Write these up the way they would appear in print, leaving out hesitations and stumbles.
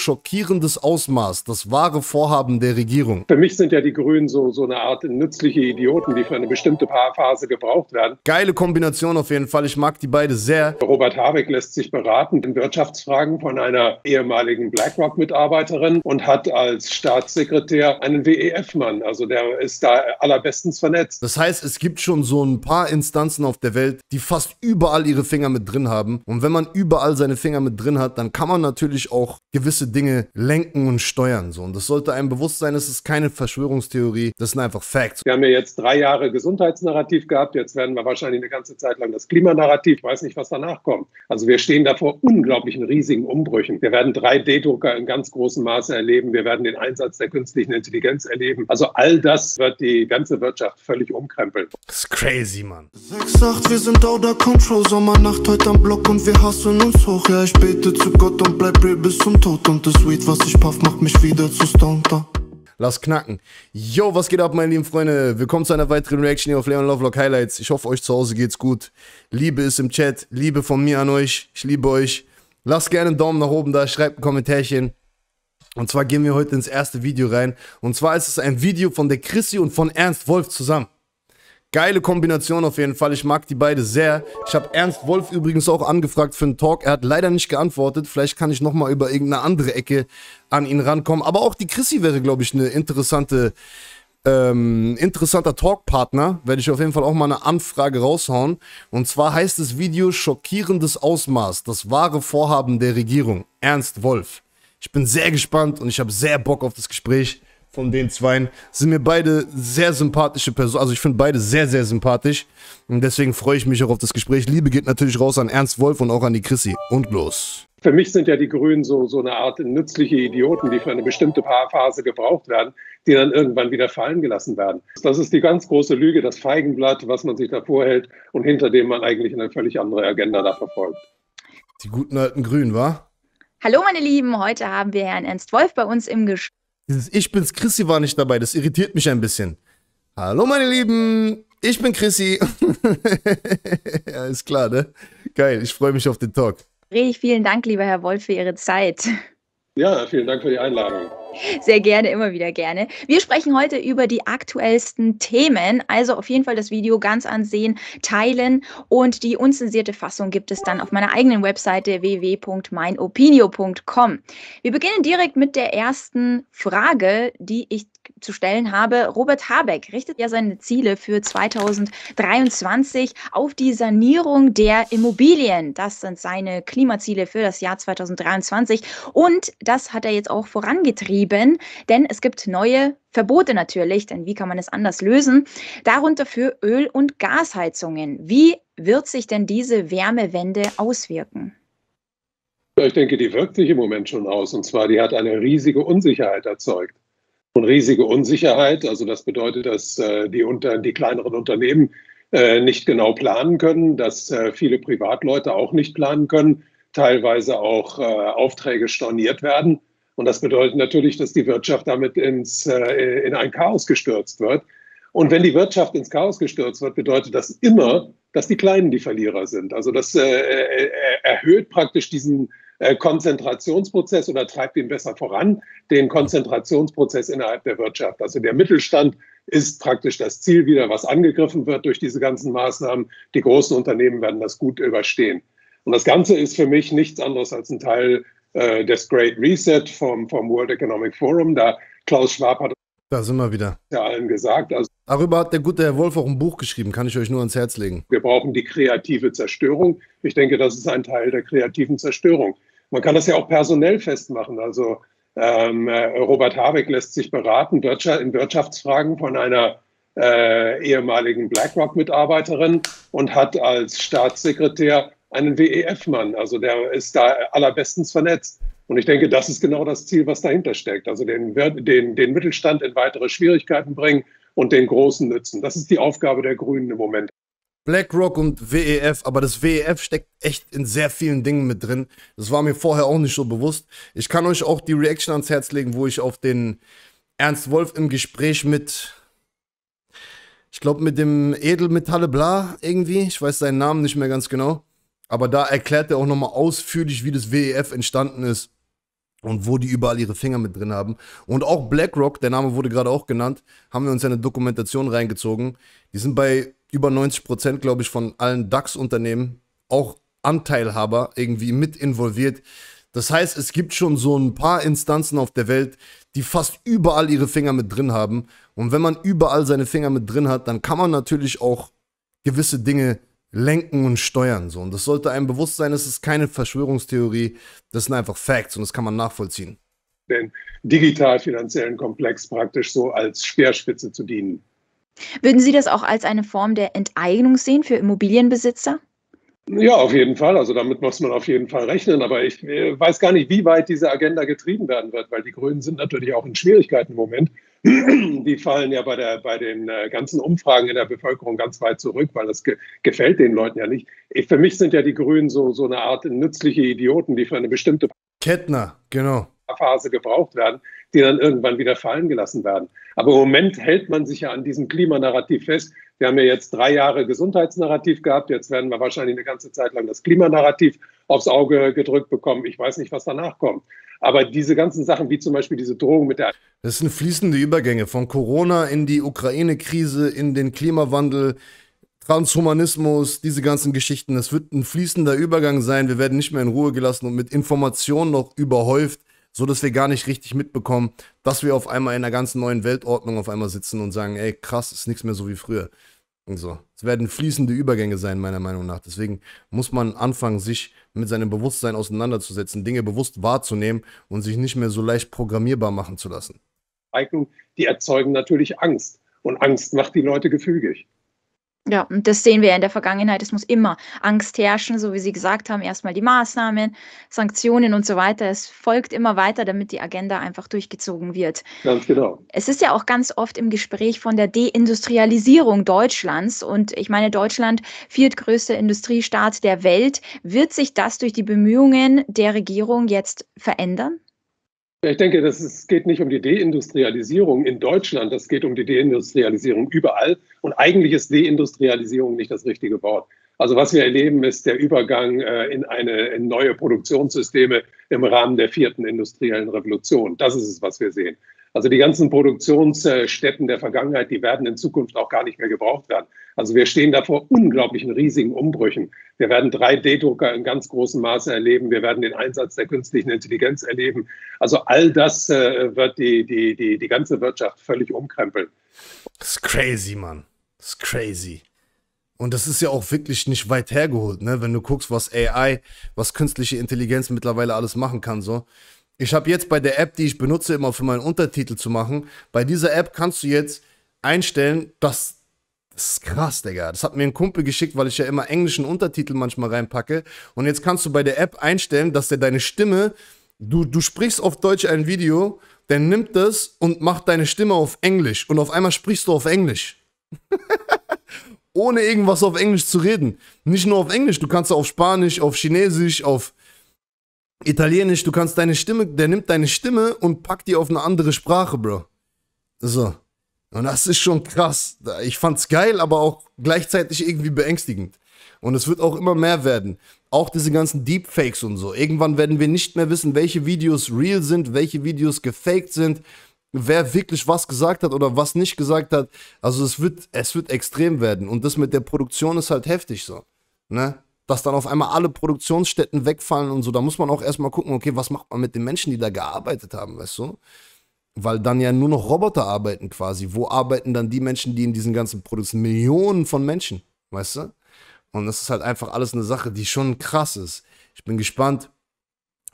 schockierendes Ausmaß das wahre Vorhaben der Regierung. Für mich sind ja die Grünen so eine Art nützliche Idioten, die für eine bestimmte Phase gebraucht werden. Geile Kombination auf jeden Fall. Ich mag die beide sehr. Robert Habeck lässt sich beraten in Wirtschaftsfragen von einer ehemaligen BlackRock-Mitarbeiterin und hat als Staatssekretär einen WEF-Mann. Also der ist da allerbestens vernetzt. Das heißt, es gibt schon so ein paar Instanzen auf der Welt, die fast überall ihre Finger mit drin haben. Und wenn man überall seine Finger mit drin hat, dann kann man natürlich auch gewisse Dinge lenken und steuern. So. Und das sollte einem bewusst sein, es ist keine Verschwörungstheorie, das sind einfach Facts. Wir haben ja jetzt 3 Jahre Gesundheitsnarrativ gehabt, jetzt werden wir wahrscheinlich eine ganze Zeit lang das Klimanarrativ, ich weiß nicht, was danach kommt. Also wir stehen da vor unglaublichen riesigen Umbrüchen. Wir werden 3D-Drucker in ganz großem Maße erleben, wir werden den Einsatz der künstlichen Intelligenz erleben. Also all das wird die ganze Wirtschaft völlig umkrempeln. Das ist crazy, Mann. 6-8, wir sind out of control, Sommernacht heute am Block und wir hassen uns hoch. Ja, ich bete zu Gott und bleib real bis zum Tod und das Weed, was ich puff, macht mich wieder zu Stonter. Lass knacken. Yo, was geht ab, meine lieben Freunde? Willkommen zu einer weiteren Reaction hier auf Leon Lovelock Highlights. Ich hoffe, euch zu Hause geht's gut. Liebe ist im Chat. Liebe von mir an euch. Ich liebe euch. Lasst gerne einen Daumen nach oben da. Schreibt ein Kommentärchen. Und zwar gehen wir heute ins erste Video rein. Und zwar ist es ein Video von der Chrissy und von Ernst Wolff zusammen. Geile Kombination auf jeden Fall. Ich mag die beide sehr. Ich habe Ernst Wolff übrigens auch angefragt für einen Talk. Er hat leider nicht geantwortet. Vielleicht kann ich nochmal über irgendeine andere Ecke an ihn rankommen. Aber auch die Chrissy wäre, glaube ich, eine interessanter Talkpartner. Werde ich auf jeden Fall auch mal eine Anfrage raushauen. Und zwar heißt das Video Schockierendes Ausmaß. Das wahre Vorhaben der Regierung. Ernst Wolff. Ich bin sehr gespannt und ich habe sehr Bock auf das Gespräch. Von den Zweien sind mir beide sehr sympathische Personen. Also ich finde beide sehr, sehr sympathisch. Und deswegen freue ich mich auch auf das Gespräch. Liebe geht natürlich raus an Ernst Wolff und auch an die Chrissy. Und los. Für mich sind ja die Grünen so eine Art nützliche Idioten, die für eine bestimmte Phase gebraucht werden, die dann irgendwann wieder fallen gelassen werden. Das ist die ganz große Lüge, das Feigenblatt, was man sich da vorhält und hinter dem man eigentlich eine völlig andere Agenda da verfolgt. Die guten alten Grünen, wa? Hallo meine Lieben, heute haben wir Herrn Ernst Wolff bei uns im Gespräch. Dieses Ich bin's, Chrissy war nicht dabei, das irritiert mich ein bisschen. Hallo meine Lieben, ich bin Chrissy. Ja, ist klar, ne? Geil, ich freue mich auf den Talk. Vielen Dank, lieber Herr Wolff, für Ihre Zeit. Ja, vielen Dank für die Einladung. Sehr gerne, immer wieder gerne. Wir sprechen heute über die aktuellsten Themen. Also auf jeden Fall das Video ganz ansehen, teilen und die unzensierte Fassung gibt es dann auf meiner eigenen Webseite www.meinopinio.com. Wir beginnen direkt mit der ersten Frage, die ich zu stellen habe. Robert Habeck richtet ja seine Ziele für 2023 auf die Sanierung der Immobilien. Das sind seine Klimaziele für das Jahr 2023 und das hat er jetzt auch vorangetrieben. Denn es gibt neue Verbote natürlich, denn wie kann man es anders lösen? Darunter für Öl- und Gasheizungen. Wie wird sich denn diese Wärmewende auswirken? Ich denke, die wirkt sich im Moment schon aus. Und zwar, die hat eine riesige Unsicherheit erzeugt. Und riesige Unsicherheit, also das bedeutet, dass die kleineren Unternehmen nicht genau planen können, dass viele Privatleute auch nicht planen können, teilweise auch Aufträge storniert werden. Und das bedeutet natürlich, dass die Wirtschaft damit in ein Chaos gestürzt wird. Und wenn die Wirtschaft ins Chaos gestürzt wird, bedeutet das immer, dass die Kleinen die Verlierer sind. Also das erhöht praktisch diesen Konzentrationsprozess oder treibt ihn besser voran, den Konzentrationsprozess innerhalb der Wirtschaft. Also der Mittelstand ist praktisch das Ziel wieder, was angegriffen wird durch diese ganzen Maßnahmen. Die großen Unternehmen werden das gut überstehen. Und das Ganze ist für mich nichts anderes als ein Teil des Great Reset vom World Economic Forum. Da Klaus Schwab hat da sind wir wieder. Ja, allen gesagt. Also, darüber hat der gute Herr Wolff auch ein Buch geschrieben, kann ich euch nur ans Herz legen. Wir brauchen die kreative Zerstörung. Ich denke, das ist ein Teil der kreativen Zerstörung. Man kann das ja auch personell festmachen. Also Robert Habeck lässt sich beraten in Wirtschaftsfragen von einer ehemaligen BlackRock-Mitarbeiterin und hat als Staatssekretär einen WEF-Mann, also der ist da allerbestens vernetzt. Und ich denke, das ist genau das Ziel, was dahinter steckt. Also den Mittelstand in weitere Schwierigkeiten bringen und den Großen nützen. Das ist die Aufgabe der Grünen im Moment. BlackRock und WEF, aber das WEF steckt echt in sehr vielen Dingen mit drin. Das war mir vorher auch nicht so bewusst. Ich kann euch auch die Reaction ans Herz legen, wo ich auf den Ernst Wolff im Gespräch mit... Ich glaube, mit dem Edelmetalle Bla irgendwie. Ich weiß seinen Namen nicht mehr ganz genau. Aber da erklärt er auch nochmal ausführlich, wie das WEF entstanden ist und wo die überall ihre Finger mit drin haben. Und auch BlackRock, der Name wurde gerade auch genannt, haben wir uns eine Dokumentation reingezogen. Die sind bei über 90%, glaube ich, von allen DAX-Unternehmen auch Anteilhaber irgendwie mit involviert. Das heißt, es gibt schon so ein paar Instanzen auf der Welt, die fast überall ihre Finger mit drin haben. Und wenn man überall seine Finger mit drin hat, dann kann man natürlich auch gewisse Dinge lenken und steuern. So. Und das sollte einem bewusst sein, es ist keine Verschwörungstheorie, das sind einfach Facts und das kann man nachvollziehen. Den digital-finanziellen Komplex praktisch so als Speerspitze zu dienen. Würden Sie das auch als eine Form der Enteignung sehen für Immobilienbesitzer? Ja, auf jeden Fall. Also damit muss man auf jeden Fall rechnen. Aber ich weiß gar nicht, wie weit diese Agenda getrieben werden wird, weil die Grünen sind natürlich auch in Schwierigkeiten im Moment. Die fallen ja bei den ganzen Umfragen in der Bevölkerung ganz weit zurück, weil das gefällt den Leuten ja nicht. Für mich sind ja die Grünen so eine Art nützliche Idioten, die für eine bestimmte Kettner, genau. Phase gebraucht werden, die dann irgendwann wieder fallen gelassen werden. Aber im Moment hält man sich ja an diesem Klimanarrativ fest. Wir haben ja jetzt 3 Jahre Gesundheitsnarrativ gehabt. Jetzt werden wir wahrscheinlich eine ganze Zeit lang das Klimanarrativ aufs Auge gedrückt bekommen. Ich weiß nicht, was danach kommt. Aber diese ganzen Sachen, wie zum Beispiel diese Drohung mit der... Das sind fließende Übergänge von Corona in die Ukraine-Krise, in den Klimawandel, Transhumanismus, diese ganzen Geschichten. Das wird ein fließender Übergang sein. Wir werden nicht mehr in Ruhe gelassen und mit Informationen noch überhäuft, so dass wir gar nicht richtig mitbekommen, dass wir auf einmal in einer ganz neuen Weltordnung auf einmal sitzen und sagen, ey, krass, ist nichts mehr so wie früher. Und so. Es werden fließende Übergänge sein, meiner Meinung nach. Deswegen muss man anfangen, sich mit seinem Bewusstsein auseinanderzusetzen, Dinge bewusst wahrzunehmen und sich nicht mehr so leicht programmierbar machen zu lassen. Die erzeugen natürlich Angst. Und Angst macht die Leute gefügig. Ja, und das sehen wir ja in der Vergangenheit. Es muss immer Angst herrschen, so wie Sie gesagt haben. Erstmal die Maßnahmen, Sanktionen und so weiter. Es folgt immer weiter, damit die Agenda einfach durchgezogen wird. Ganz genau. Es ist ja auch ganz oft im Gespräch von der Deindustrialisierung Deutschlands. Und ich meine, Deutschland, viertgrößter Industriestaat der Welt. Wird sich das durch die Bemühungen der Regierung jetzt verändern? Ich denke, es geht nicht um die Deindustrialisierung in Deutschland, es geht um die Deindustrialisierung überall. Und eigentlich ist Deindustrialisierung nicht das richtige Wort. Also was wir erleben, ist der Übergang in neue Produktionssysteme im Rahmen der 4. industriellen Revolution. Das ist es, was wir sehen. Also die ganzen Produktionsstätten der Vergangenheit, die werden in Zukunft auch gar nicht mehr gebraucht werden. Also wir stehen da vor unglaublichen, riesigen Umbrüchen. Wir werden 3D-Drucker in ganz großem Maße erleben. Wir werden den Einsatz der künstlichen Intelligenz erleben. Also all das wird die ganze Wirtschaft völlig umkrempeln. Das ist crazy, Mann. Das ist crazy. Und das ist ja auch wirklich nicht weit hergeholt, ne? Wenn du guckst, was AI, was künstliche Intelligenz mittlerweile alles machen kann, so. Ich habe jetzt bei der App, die ich benutze, immer für meinen Untertitel zu machen, bei dieser App kannst du jetzt einstellen, dass... Das ist krass, Digga. Das hat mir ein Kumpel geschickt, weil ich ja immer englischen Untertitel manchmal reinpacke. Und jetzt kannst du bei der App einstellen, dass der deine Stimme, du sprichst auf Deutsch ein Video, der nimmt das und macht deine Stimme auf Englisch. Und auf einmal sprichst du auf Englisch. Ohne irgendwas auf Englisch zu reden. Nicht nur auf Englisch, du kannst auf Spanisch, auf Chinesisch, auf Italienisch. Du kannst deine Stimme, der nimmt deine Stimme und packt die auf eine andere Sprache, Bro. So. Und das ist schon krass. Ich fand's geil, aber auch gleichzeitig irgendwie beängstigend. Und es wird auch immer mehr werden. Auch diese ganzen Deepfakes und so. Irgendwann werden wir nicht mehr wissen, welche Videos real sind, welche Videos gefaked sind, wer wirklich was gesagt hat oder was nicht gesagt hat. Also es wird extrem werden. Und das mit der Produktion ist halt heftig so. Ne? Dass dann auf einmal alle Produktionsstätten wegfallen und so. Da muss man auch erstmal gucken, okay, was macht man mit den Menschen, die da gearbeitet haben, weißt du? Weil dann ja nur noch Roboter arbeiten quasi. Wo arbeiten dann die Menschen, die in diesen ganzen Produkten? Millionen von Menschen, weißt du? Und das ist halt einfach alles eine Sache, die schon krass ist. Ich bin gespannt,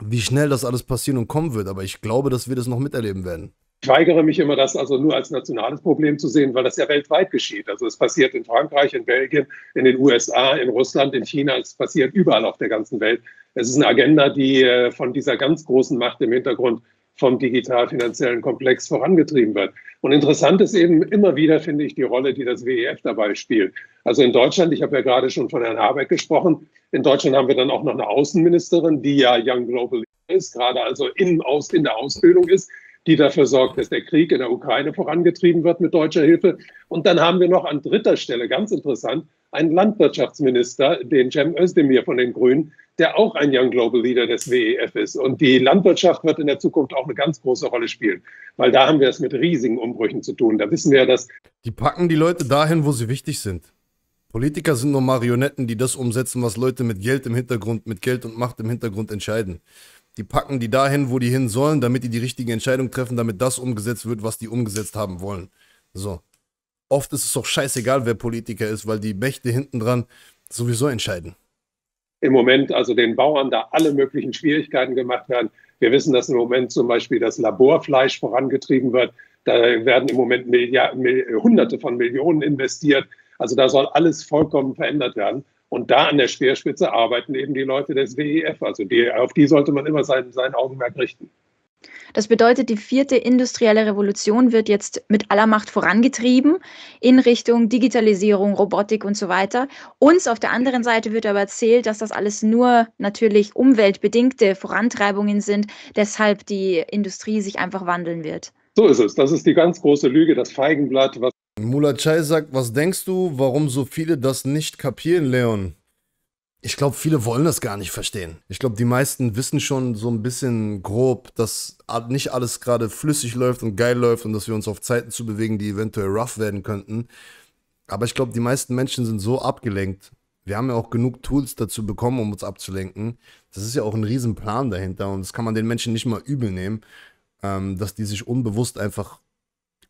wie schnell das alles passieren und kommen wird. Aber ich glaube, dass wir das noch miterleben werden. Ich weigere mich immer, das also nur als nationales Problem zu sehen, weil das ja weltweit geschieht. Also es passiert in Frankreich, in Belgien, in den USA, in Russland, in China. Es passiert überall auf der ganzen Welt. Es ist eine Agenda, die von dieser ganz großen Macht im Hintergrund vom digital-finanziellen Komplex vorangetrieben wird. Und interessant ist eben immer wieder, finde ich, die Rolle, die das WEF dabei spielt. Also in Deutschland, ich habe ja gerade schon von Herrn Habeck gesprochen, in Deutschland haben wir dann auch noch eine Außenministerin, die ja Young Global ist, gerade also in der Ausbildung ist, die dafür sorgt, dass der Krieg in der Ukraine vorangetrieben wird mit deutscher Hilfe. Und dann haben wir noch an dritter Stelle, ganz interessant, einen Landwirtschaftsminister, den Cem Özdemir von den Grünen, der auch ein Young Global Leader des WEF ist. Und die Landwirtschaft wird in der Zukunft auch eine ganz große Rolle spielen, weil da haben wir es mit riesigen Umbrüchen zu tun. Da wissen wir ja, dass... Die packen die Leute dahin, wo sie wichtig sind. Politiker sind nur Marionetten, die das umsetzen, was Leute mit Geld im Hintergrund, mit Geld und Macht im Hintergrund entscheiden. Die packen die dahin, wo die hin sollen, damit die die richtige Entscheidung treffen, damit das umgesetzt wird, was die umgesetzt haben wollen. So. Oft ist es doch scheißegal, wer Politiker ist, weil die Mächte hinten dran sowieso entscheiden. Im Moment also den Bauern da alle möglichen Schwierigkeiten gemacht werden. Wir wissen, dass im Moment zum Beispiel das Laborfleisch vorangetrieben wird. Da werden im Moment Hunderte von Millionen investiert. Also da soll alles vollkommen verändert werden. Und da an der Speerspitze arbeiten eben die Leute des WEF. Also auf die sollte man immer sein Augenmerk richten. Das bedeutet, die vierte industrielle Revolution wird jetzt mit aller Macht vorangetrieben in Richtung Digitalisierung, Robotik und so weiter. Uns auf der anderen Seite wird aber erzählt, dass das alles nur natürlich umweltbedingte Vorantreibungen sind, deshalb die Industrie sich einfach wandeln wird. So ist es. Das ist die ganz große Lüge, das Feigenblatt. Murat Çay sagt, was denkst du, warum so viele das nicht kapieren, Leon? Ich glaube, viele wollen das gar nicht verstehen. Ich glaube, die meisten wissen schon so ein bisschen grob, dass nicht alles gerade flüssig läuft und geil läuft und dass wir uns auf Zeiten zu bewegen, die eventuell rough werden könnten. Aber ich glaube, die meisten Menschen sind so abgelenkt. Wir haben ja auch genug Tools dazu bekommen, um uns abzulenken. Das ist ja auch ein Riesenplan dahinter und das kann man den Menschen nicht mal übel nehmen, dass die sich unbewusst einfach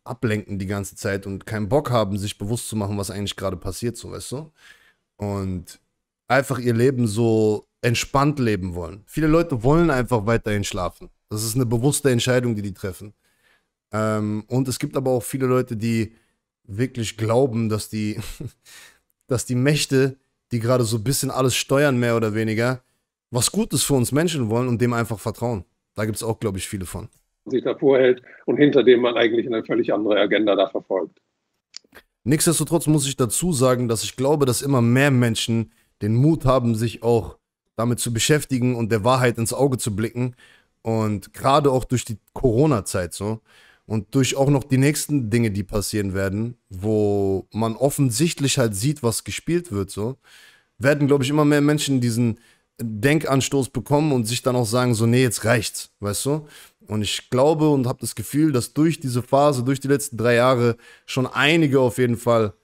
ablenken die ganze Zeit und keinen Bock haben, sich bewusst zu machen, was eigentlich gerade passiert, so, weißt du? Und einfach ihr Leben so entspannt leben wollen. Viele Leute wollen einfach weiterhin schlafen. Das ist eine bewusste Entscheidung, die die treffen. Und es gibt aber auch viele Leute, die wirklich glauben, dass die Mächte, die gerade so ein bisschen alles steuern, mehr oder weniger, was Gutes für uns Menschen wollen und dem einfach vertrauen. Da gibt es auch, glaube ich, viele von. Sich davor hält und hinter dem man eigentlich eine völlig andere Agenda da verfolgt. Nichtsdestotrotz muss ich dazu sagen, dass ich glaube, dass immer mehr Menschen den Mut haben, sich auch damit zu beschäftigen und der Wahrheit ins Auge zu blicken. Und gerade auch durch die Corona-Zeit so und durch auch noch die nächsten Dinge, die passieren werden, wo man offensichtlich halt sieht, was gespielt wird, so, werden, glaube ich, immer mehr Menschen diesen Denkanstoß bekommen und sich dann auch sagen, so, nee, jetzt reicht's, weißt du? Und ich glaube und habe das Gefühl, dass durch diese Phase, durch die letzten 3 Jahre schon einige auf jeden Fall,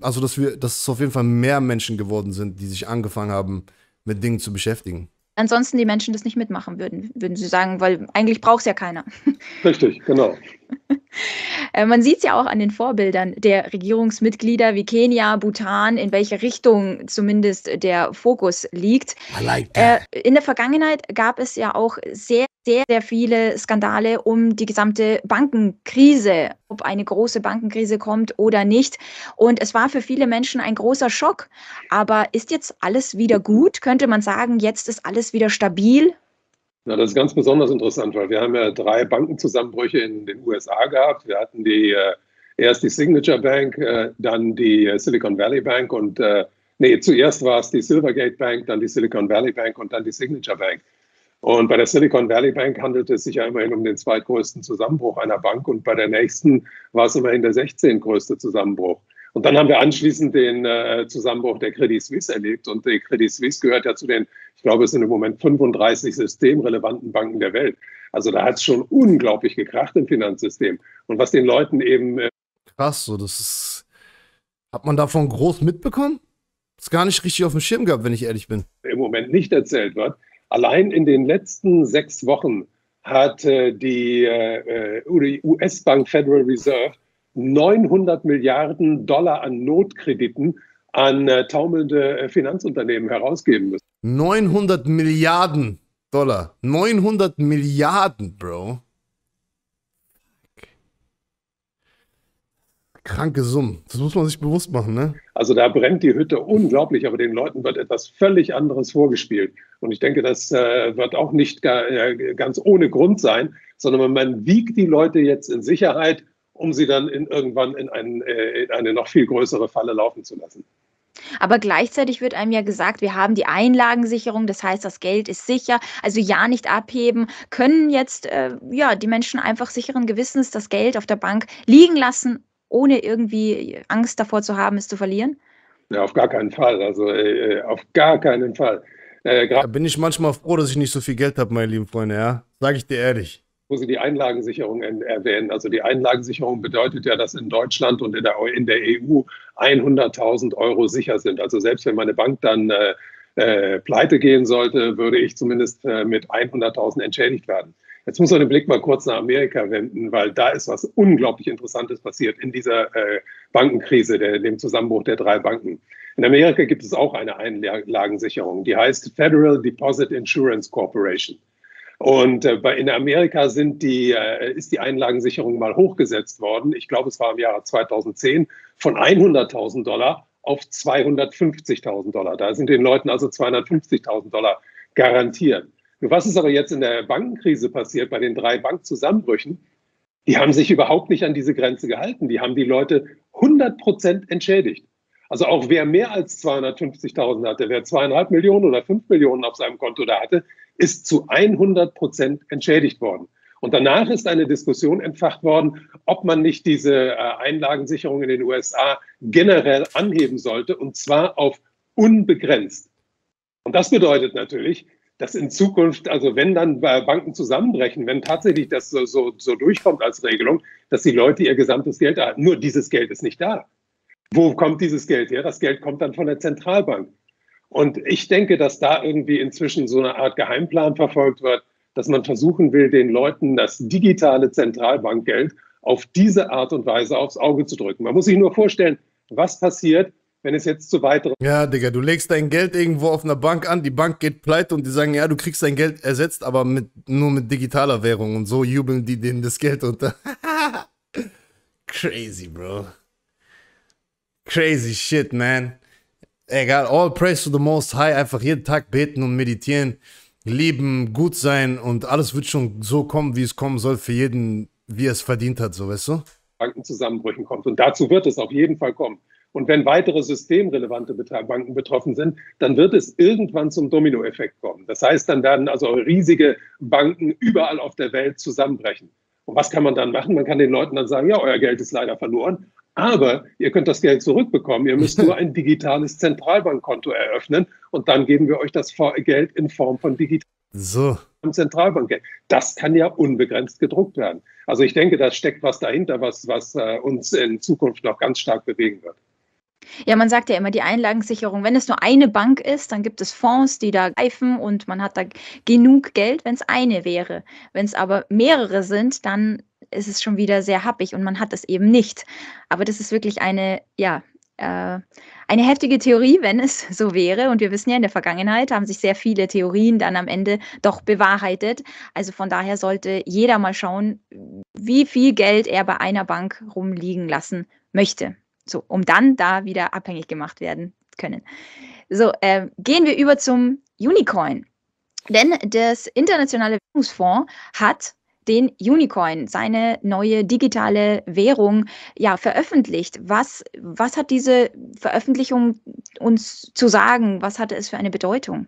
also dass es auf jeden Fall mehr Menschen geworden sind, die sich angefangen haben, mit Dingen zu beschäftigen. Ansonsten die Menschen das nicht mitmachen würden sie sagen, weil eigentlich braucht es ja keiner. Richtig, genau. Man sieht es ja auch an den Vorbildern der Regierungsmitglieder wie Kenia, Bhutan, in welche Richtung zumindest der Fokus liegt. In der Vergangenheit gab es ja auch sehr, sehr, sehr viele Skandale um die gesamte Bankenkrise, ob eine große Bankenkrise kommt oder nicht. Und es war für viele Menschen ein großer Schock. Aber ist jetzt alles wieder gut? Könnte man sagen, jetzt ist alles wieder stabil? Na, das ist ganz besonders interessant, weil wir haben ja 3 Bankenzusammenbrüche in den USA gehabt. Wir hatten erst die Signature Bank, dann die Silicon Valley Bank und, zuerst war es die Silvergate Bank, dann die Silicon Valley Bank und dann die Signature Bank. Und bei der Silicon Valley Bank handelte es sich ja immerhin um den zweitgrößten Zusammenbruch einer Bank und bei der nächsten war es immerhin der 16. größte Zusammenbruch. Und dann haben wir anschließend den Zusammenbruch der Credit Suisse erlebt. Und die Credit Suisse gehört ja zu den, ich glaube, es sind im Moment 35 systemrelevanten Banken der Welt. Also da hat es schon unglaublich gekracht im Finanzsystem. Und was den Leuten eben... Krass, so das ist... Hat man davon groß mitbekommen? Ist gar nicht richtig auf dem Schirm gehabt, wenn ich ehrlich bin. Im Moment nicht erzählt wird. Allein in den letzten 6 Wochen hat die US-Bank Federal Reserve $900 Milliarden an Notkrediten an taumelnde Finanzunternehmen herausgeben müssen. $900 Milliarden. 900 Milliarden, Bro. Kranke Summen. Das muss man sich bewusst machen, ne? Also da brennt die Hütte unglaublich, aber den Leuten wird etwas völlig anderes vorgespielt. Und ich denke, das wird auch nicht ganz ohne Grund sein, sondern man wiegt die Leute jetzt in Sicherheit, um sie dann irgendwann in eine noch viel größere Falle laufen zu lassen. Aber gleichzeitig wird einem ja gesagt, wir haben die Einlagensicherung, das heißt, das Geld ist sicher, also ja nicht abheben, können jetzt die Menschen einfach sicheren Gewissens das Geld auf der Bank liegen lassen, ohne irgendwie Angst davor zu haben, es zu verlieren? Ja, auf gar keinen Fall, auf gar keinen Fall. Da bin ich manchmal froh, dass ich nicht so viel Geld habe, meine lieben Freunde, ja, sage ich dir ehrlich. Wo Sie die Einlagensicherung erwähnen. Also die Einlagensicherung bedeutet ja, dass in Deutschland und in der EU 100.000 Euro sicher sind. Also selbst wenn meine Bank dann pleite gehen sollte, würde ich zumindest mit 100.000 entschädigt werden. Jetzt muss man den Blick mal kurz nach Amerika wenden, weil da ist was unglaublich Interessantes passiert in dieser Bankenkrise, dem Zusammenbruch der drei Banken. In Amerika gibt es auch eine Einlagensicherung, die heißt Federal Deposit Insurance Corporation. Und in Amerika ist die Einlagensicherung mal hochgesetzt worden, ich glaube, es war im Jahre 2010, von 100.000 Dollar auf 250.000 Dollar. Da sind den Leuten also 250.000 Dollar garantiert. Nur was ist aber jetzt in der Bankenkrise passiert bei den drei Bankzusammenbrüchen? Die haben sich überhaupt nicht an diese Grenze gehalten. Die haben die Leute 100% entschädigt. Also auch wer mehr als 250.000 hatte, wer 2,5 Millionen oder 5 Millionen auf seinem Konto da hatte, ist zu 100% entschädigt worden. Und danach ist eine Diskussion entfacht worden, ob man nicht diese Einlagensicherung in den USA generell anheben sollte, und zwar auf unbegrenzt. Und das bedeutet natürlich, dass in Zukunft, also wenn dann Banken zusammenbrechen, wenn tatsächlich das so durchkommt als Regelung, dass die Leute ihr gesamtes Geld erhalten. Nur dieses Geld ist nicht da. Wo kommt dieses Geld her? Das Geld kommt dann von der Zentralbank. Und ich denke, dass da irgendwie inzwischen so eine Art Geheimplan verfolgt wird, dass man versuchen will, den Leuten das digitale Zentralbankgeld auf diese Art und Weise aufs Auge zu drücken. Man muss sich nur vorstellen, was passiert, wenn es jetzt zu weiteren... Ja, Digga, du legst dein Geld irgendwo auf einer Bank an, die Bank geht pleite und die sagen, ja, du kriegst dein Geld ersetzt, aber nur mit digitaler Währung, und so jubeln die denen das Geld unter. Crazy, bro. Crazy shit, man. Egal, all praise to the Most High, einfach jeden Tag beten und meditieren, lieben, gut sein, und alles wird schon so kommen, wie es kommen soll, für jeden, wie er es verdient hat, so, weißt du? Bankenzusammenbrüchen kommt, und dazu wird es auf jeden Fall kommen. Und wenn weitere systemrelevante Banken betroffen sind, dann wird es irgendwann zum Dominoeffekt kommen. Das heißt, dann werden also riesige Banken überall auf der Welt zusammenbrechen. Und was kann man dann machen? Man kann den Leuten dann sagen, ja, euer Geld ist leider verloren, aber ihr könnt das Geld zurückbekommen, ihr müsst nur ein digitales Zentralbankkonto eröffnen, und dann geben wir euch das Geld in Form von digitalem Zentralbankgeld. Das kann ja unbegrenzt gedruckt werden. Also ich denke, da steckt was dahinter, was uns in Zukunft noch ganz stark bewegen wird. Ja, man sagt ja immer, die Einlagensicherung, wenn es nur eine Bank ist, dann gibt es Fonds, die da greifen, und man hat da genug Geld, wenn es eine wäre. Wenn es aber mehrere sind, dann ist es schon wieder sehr happig und man hat es eben nicht. Aber das ist wirklich eine heftige Theorie, wenn es so wäre. Und wir wissen ja, in der Vergangenheit haben sich sehr viele Theorien dann am Ende doch bewahrheitet. Also von daher sollte jeder mal schauen, wie viel Geld er bei einer Bank rumliegen lassen möchte. So, um dann da wieder abhängig gemacht werden können. So, gehen wir über zum Unicoin. Denn das Internationale Währungsfonds hat den Unicoin, seine neue digitale Währung, ja, veröffentlicht. Was hat diese Veröffentlichung uns zu sagen? Was hatte es für eine Bedeutung?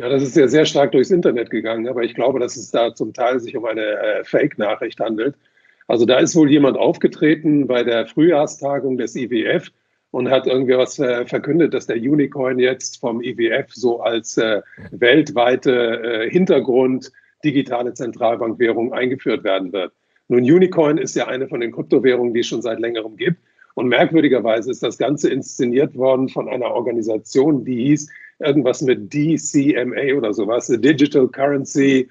Ja, das ist ja sehr stark durchs Internet gegangen, aber ich glaube, dass es da zum Teil sich um eine Fake-Nachricht handelt. Also da ist wohl jemand aufgetreten bei der Frühjahrstagung des IWF und hat irgendwie was verkündet, dass der Unicoin jetzt vom IWF so als weltweite Hintergrund digitale Zentralbankwährung eingeführt werden wird. Nun, Unicoin ist ja eine von den Kryptowährungen, die es schon seit längerem gibt. Und merkwürdigerweise ist das Ganze inszeniert worden von einer Organisation, die hieß irgendwas mit DCMA oder sowas, Digital Currency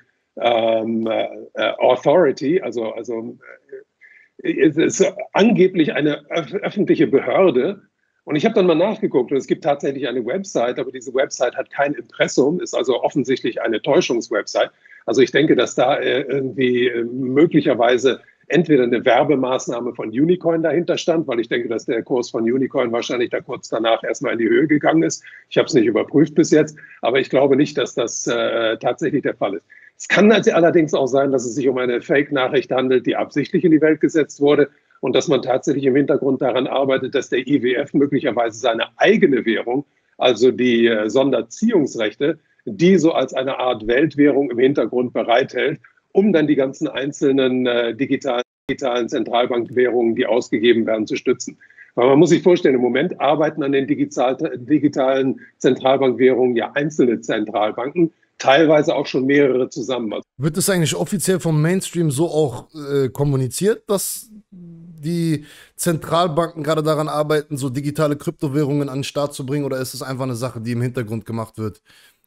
Authority, also es ist angeblich eine öffentliche Behörde. Und ich habe dann mal nachgeguckt, und es gibt tatsächlich eine Website, aber diese Website hat kein Impressum, ist also offensichtlich eine Täuschungswebsite. Also ich denke, dass da irgendwie möglicherweise entweder eine Werbemaßnahme von Unicoin dahinter stand, weil ich denke, dass der Kurs von Unicoin wahrscheinlich da kurz danach erstmal in die Höhe gegangen ist. Ich habe es nicht überprüft bis jetzt, aber ich glaube nicht, dass das tatsächlich der Fall ist. Es kann allerdings auch sein, dass es sich um eine Fake-Nachricht handelt, die absichtlich in die Welt gesetzt wurde und dass man tatsächlich im Hintergrund daran arbeitet, dass der IWF möglicherweise seine eigene Währung, also die Sonderziehungsrechte, die so als eine Art Weltwährung im Hintergrund bereithält, um dann die ganzen einzelnen digitalen Zentralbankwährungen, die ausgegeben werden, zu stützen. Weil man muss sich vorstellen, im Moment arbeiten an den digitalen Zentralbankwährungen ja einzelne Zentralbanken, teilweise auch schon mehrere zusammen. Wird das eigentlich offiziell vom Mainstream so auch kommuniziert, dass die Zentralbanken gerade daran arbeiten, so digitale Kryptowährungen an den Start zu bringen? Oder ist es einfach eine Sache, die im Hintergrund gemacht wird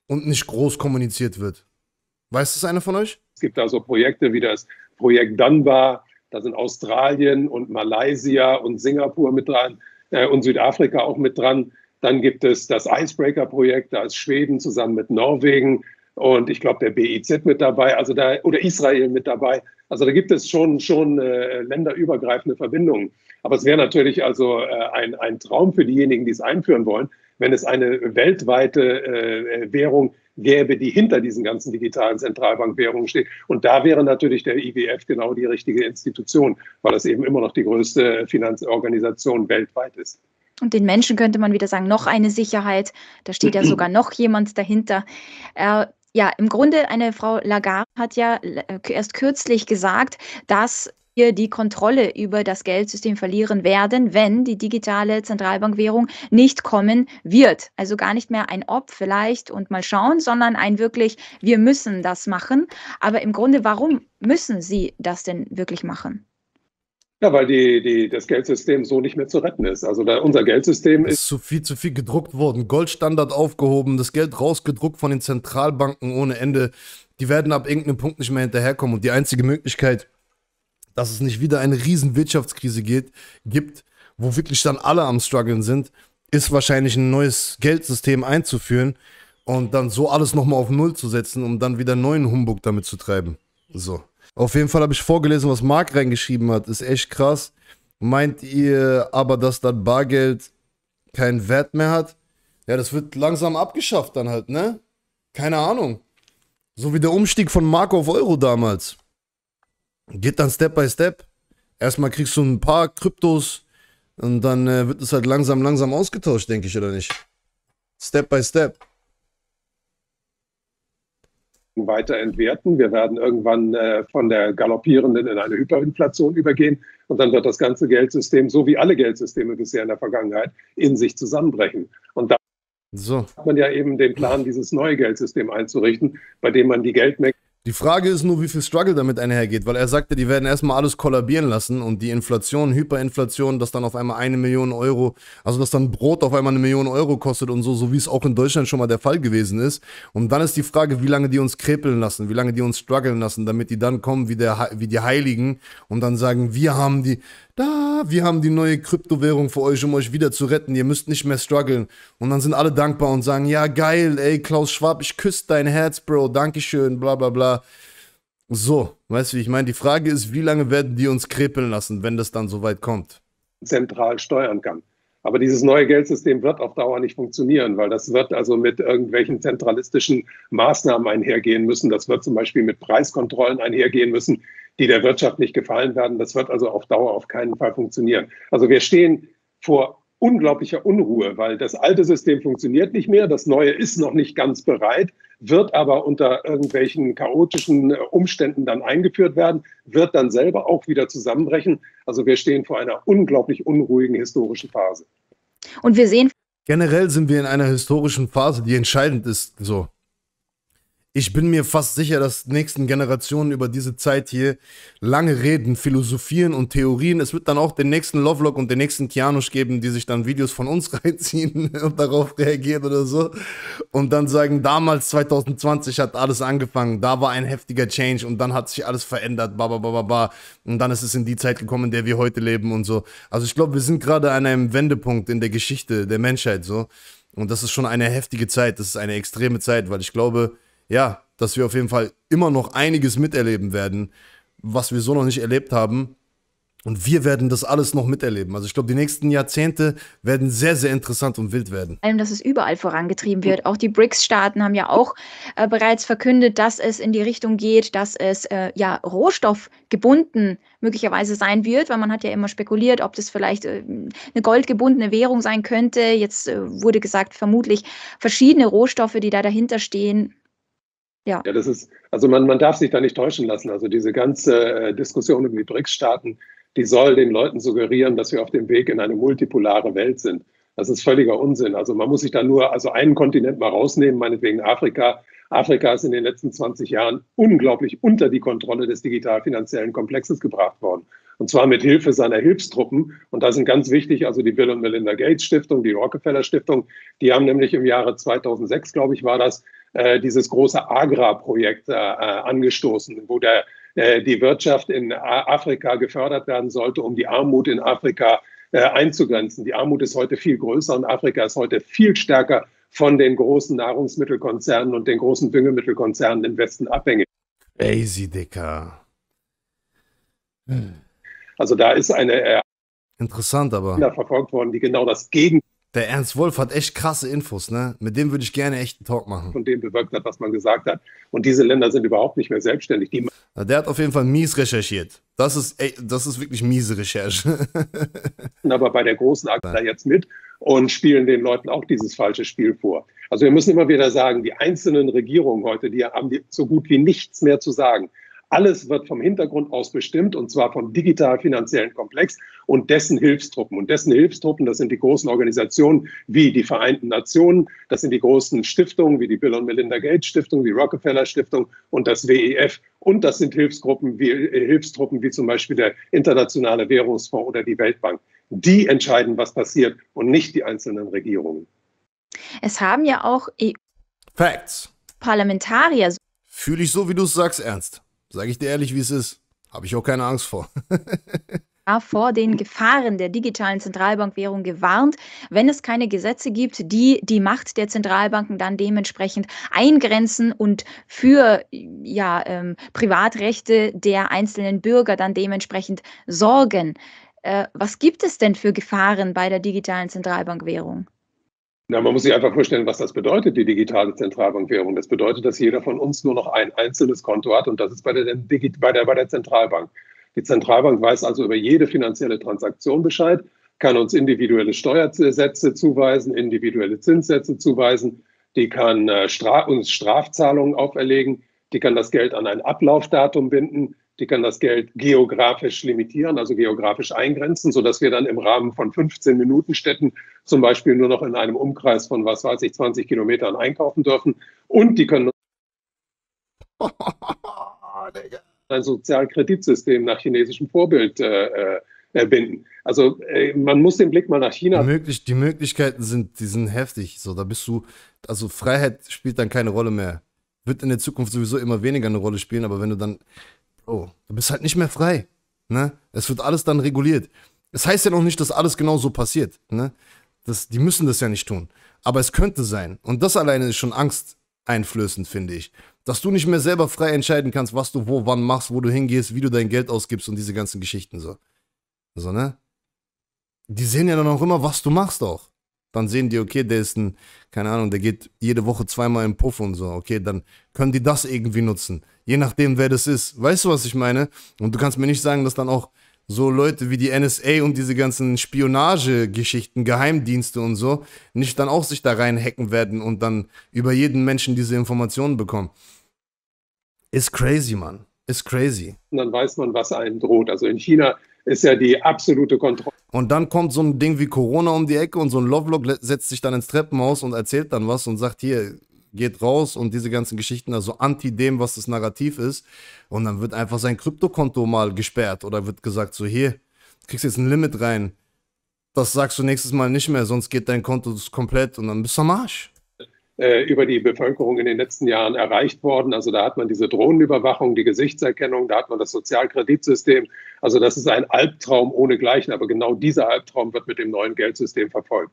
und nicht groß kommuniziert wird? Weiß das einer von euch? Es gibt also Projekte wie das Projekt Dunbar, da sind Australien und Malaysia und Singapur mit dran und Südafrika auch mit dran. Dann gibt es das Icebreaker-Projekt, da ist Schweden zusammen mit Norwegen und ich glaube der BIZ mit dabei, also da, oder Israel mit dabei. Also da gibt es schon länderübergreifende Verbindungen. Aber es wäre natürlich also ein Traum für diejenigen, die es einführen wollen, wenn es eine weltweite Währung gäbe, die hinter diesen ganzen digitalen Zentralbankwährungen steht. Und da wäre natürlich der IWF genau die richtige Institution, weil das eben immer noch die größte Finanzorganisation weltweit ist. Und den Menschen könnte man wieder sagen, noch eine Sicherheit, da steht ja sogar noch jemand dahinter. Ja, im Grunde eine Frau Lagarde hat ja erst kürzlich gesagt, dass wir die Kontrolle über das Geldsystem verlieren werden, wenn die digitale Zentralbankwährung nicht kommen wird. Also gar nicht mehr ein Ob vielleicht und mal schauen, sondern ein wirklich, wir müssen das machen. Aber im Grunde, warum müssen Sie das denn wirklich machen? Ja, weil das Geldsystem so nicht mehr zu retten ist. Also unser Geldsystem ist zu viel gedruckt worden, Goldstandard aufgehoben, das Geld rausgedruckt von den Zentralbanken ohne Ende. Die werden ab irgendeinem Punkt nicht mehr hinterherkommen. Und die einzige Möglichkeit, dass es nicht wieder eine riesen Wirtschaftskrise gibt, wo wirklich dann alle am Struggeln sind, ist wahrscheinlich ein neues Geldsystem einzuführen und dann so alles nochmal auf Null zu setzen, um dann wieder einen neuen Humbug damit zu treiben. So. Auf jeden Fall habe ich vorgelesen, was Marc reingeschrieben hat. Ist echt krass. Meint ihr aber, dass das Bargeld keinen Wert mehr hat? Ja, das wird langsam abgeschafft dann halt, ne? Keine Ahnung. So wie der Umstieg von Mark auf Euro damals. Geht dann Step by Step. Erstmal kriegst du ein paar Kryptos und dann wird es halt langsam ausgetauscht, denke ich, oder nicht? Step by Step. Weiter entwerten. Wir werden irgendwann von der galoppierenden in eine Hyperinflation übergehen und dann wird das ganze Geldsystem, so wie alle Geldsysteme bisher in der Vergangenheit, in sich zusammenbrechen. Und da hat man ja eben den Plan, dieses neue Geldsystem einzurichten, bei dem man die Geldmenge... Die Frage ist nur, wie viel Struggle damit einhergeht, weil er sagte, die werden erstmal alles kollabieren lassen und die Inflation, Hyperinflation, dass dann auf einmal 1 Million Euro, also dass dann Brot auf einmal 1 Million Euro kostet und so, so wie es auch in Deutschland schon mal der Fall gewesen ist. Und dann ist die Frage, wie lange die uns krepeln lassen, wie lange die uns strugglen lassen, damit die dann kommen wie die Heiligen und dann sagen, wir haben die neue Kryptowährung für euch, um euch wieder zu retten, ihr müsst nicht mehr strugglen. Und dann sind alle dankbar und sagen, ja geil, ey Klaus Schwab, ich küsse dein Herz, Bro, dankeschön, bla bla bla. So, weißt du, wie ich meine? Die Frage ist, wie lange werden die uns krepeln lassen, wenn das dann so weit kommt? Zentral steuern kann. Aber dieses neue Geldsystem wird auf Dauer nicht funktionieren, weil das wird also mit irgendwelchen zentralistischen Maßnahmen einhergehen müssen. Das wird zum Beispiel mit Preiskontrollen einhergehen müssen, die der Wirtschaft nicht gefallen werden. Das wird also auf Dauer auf keinen Fall funktionieren. Also wir stehen vor unglaublicher Unruhe, weil das alte System funktioniert nicht mehr, das neue ist noch nicht ganz bereit, wird aber unter irgendwelchen chaotischen Umständen dann eingeführt werden, wird dann selber auch wieder zusammenbrechen. Also wir stehen vor einer unglaublich unruhigen historischen Phase. Und wir sehen... Generell sind wir in einer historischen Phase, die entscheidend ist. So. Ich bin mir fast sicher, dass nächsten Generationen über diese Zeit hier lange reden, philosophieren und Theorien. Es wird dann auch den nächsten Lovelock und den nächsten Kianusch geben, die sich dann Videos von uns reinziehen und darauf reagieren oder so. Und dann sagen, damals 2020 hat alles angefangen, da war ein heftiger Change und dann hat sich alles verändert, bababababa. Und dann ist es in die Zeit gekommen, in der wir heute leben und so. Also ich glaube, wir sind gerade an einem Wendepunkt in der Geschichte der Menschheit so. Und das ist schon eine heftige Zeit, das ist eine extreme Zeit, weil ich glaube... Ja, dass wir auf jeden Fall immer noch einiges miterleben werden, was wir so noch nicht erlebt haben. Und wir werden das alles noch miterleben. Also ich glaube, die nächsten Jahrzehnte werden sehr, sehr interessant und wild werden. Vor allem, dass es überall vorangetrieben wird. Auch die BRICS-Staaten haben ja auch bereits verkündet, dass es in die Richtung geht, dass es ja rohstoffgebunden möglicherweise sein wird, weil man hat ja immer spekuliert, ob das vielleicht eine goldgebundene Währung sein könnte. Jetzt wurde gesagt, vermutlich verschiedene Rohstoffe, die da dahinter stehen. Ja. Ja, das ist, also man darf sich da nicht täuschen lassen. Also diese ganze Diskussion um die BRICS-Staaten, die soll den Leuten suggerieren, dass wir auf dem Weg in eine multipolare Welt sind. Das ist völliger Unsinn. Also man muss sich da nur, also einen Kontinent mal rausnehmen, meinetwegen Afrika. Afrika ist in den letzten 20 Jahren unglaublich unter die Kontrolle des digital-finanziellen Komplexes gebracht worden. Und zwar mit Hilfe seiner Hilfstruppen. Und da sind ganz wichtig, also die Bill und Melinda Gates Stiftung, die Rockefeller Stiftung, die haben nämlich im Jahre 2006, glaube ich, war das, dieses große Agra-Projekt angestoßen, wo die Wirtschaft in Afrika gefördert werden sollte, um die Armut in Afrika einzugrenzen. Die Armut ist heute viel größer und Afrika ist heute viel stärker von den großen Nahrungsmittelkonzernen und den großen Düngemittelkonzernen im Westen abhängig. Crazy, Dicker. Also da ist eine interessant, aber verfolgt worden, die genau das Gegenteil. Der Ernst Wolff hat echt krasse Infos, ne? Mit dem würde ich gerne echt einen Talk machen. Von dem bewirkt hat, was man gesagt hat. Und diese Länder sind überhaupt nicht mehr selbstständig. Der hat auf jeden Fall mies recherchiert. Das ist wirklich miese Recherche. Aber bei der großen Agenda jetzt mit und spielen den Leuten auch dieses falsche Spiel vor. Also wir müssen immer wieder sagen, die einzelnen Regierungen heute, die haben so gut wie nichts mehr zu sagen. Alles wird vom Hintergrund aus bestimmt, und zwar vom digital-finanziellen Komplex und dessen Hilfstruppen. Und dessen Hilfstruppen, das sind die großen Organisationen wie die Vereinten Nationen, das sind die großen Stiftungen wie die Bill und Melinda Gates Stiftung, die Rockefeller Stiftung und das WEF. Und das sind Hilfstruppen wie zum Beispiel der Internationale Währungsfonds oder die Weltbank. Die entscheiden, was passiert, und nicht die einzelnen Regierungen. Es haben ja auch EU-Parlamentarier. Fühle ich so, wie du es sagst, Ernst. Sage ich dir ehrlich, wie es ist, habe ich auch keine Angst vor. Vor den Gefahren der digitalen Zentralbankwährung gewarnt, wenn es keine Gesetze gibt, die die Macht der Zentralbanken dann dementsprechend eingrenzen und für ja, Privatrechte der einzelnen Bürger dann dementsprechend sorgen. Was gibt es denn für Gefahren bei der digitalen Zentralbankwährung? Na, man muss sich einfach vorstellen, was das bedeutet, die digitale Zentralbankwährung. Das bedeutet, dass jeder von uns nur noch ein einzelnes Konto hat, und das ist bei der Zentralbank. Die Zentralbank weiß also über jede finanzielle Transaktion Bescheid, kann uns individuelle Steuersätze zuweisen, individuelle Zinssätze zuweisen, die kann uns Strafzahlungen auferlegen, die kann das Geld an ein Ablaufdatum binden, die kann das Geld geografisch limitieren, also geografisch eingrenzen, sodass wir dann im Rahmen von 15-Minuten-Städten zum Beispiel nur noch in einem Umkreis von, was weiß ich, 20 Kilometern einkaufen dürfen. Und die können ein Sozialkreditsystem nach chinesischem Vorbild binden. Also man muss den Blick mal nach China. Die Möglichkeiten sind heftig. So, da bist du, also Freiheit spielt dann keine Rolle mehr. Wird in der Zukunft sowieso immer weniger eine Rolle spielen, aber wenn du dann du bist halt nicht mehr frei, ne? Es wird alles dann reguliert. Es heißt ja noch nicht, dass alles genau so passiert, ne? Die müssen das ja nicht tun. Aber es könnte sein. Und das alleine ist schon angsteinflößend, finde ich. Dass du nicht mehr selber frei entscheiden kannst, was du wo, wann machst, wo du hingehst, wie du dein Geld ausgibst und diese ganzen Geschichten so. So, ne? Die sehen ja dann auch immer, was du machst auch. Dann sehen die, okay, der ist ein, keine Ahnung, der geht jede Woche zweimal im Puff und so, okay, dann können die das irgendwie nutzen. Je nachdem, wer das ist. Weißt du, was ich meine? Und du kannst mir nicht sagen, dass dann auch so Leute wie die NSA und diese ganzen Spionagegeschichten, Geheimdienste und so, nicht dann auch sich da reinhacken werden und dann über jeden Menschen diese Informationen bekommen. Ist crazy, Mann. Ist crazy. Und dann weiß man, was einem droht. Also in China ist ja die absolute Kontrolle. Und dann kommt so ein Ding wie Corona um die Ecke und so ein Lovelock setzt sich dann ins Treppenhaus und erzählt dann was und sagt, hier, geht raus und diese ganzen Geschichten, also anti dem, was das Narrativ ist. Und dann wird einfach sein Kryptokonto mal gesperrt oder wird gesagt, so hier, du kriegst jetzt ein Limit rein. Das sagst du nächstes Mal nicht mehr, sonst geht dein Konto komplett und dann bist du am Arsch. Über die Bevölkerung in den letzten Jahren erreicht worden. Also da hat man diese Drohnenüberwachung, die Gesichtserkennung, da hat man das Sozialkreditsystem. Also das ist ein Albtraum ohnegleichen, aber genau dieser Albtraum wird mit dem neuen Geldsystem verfolgt.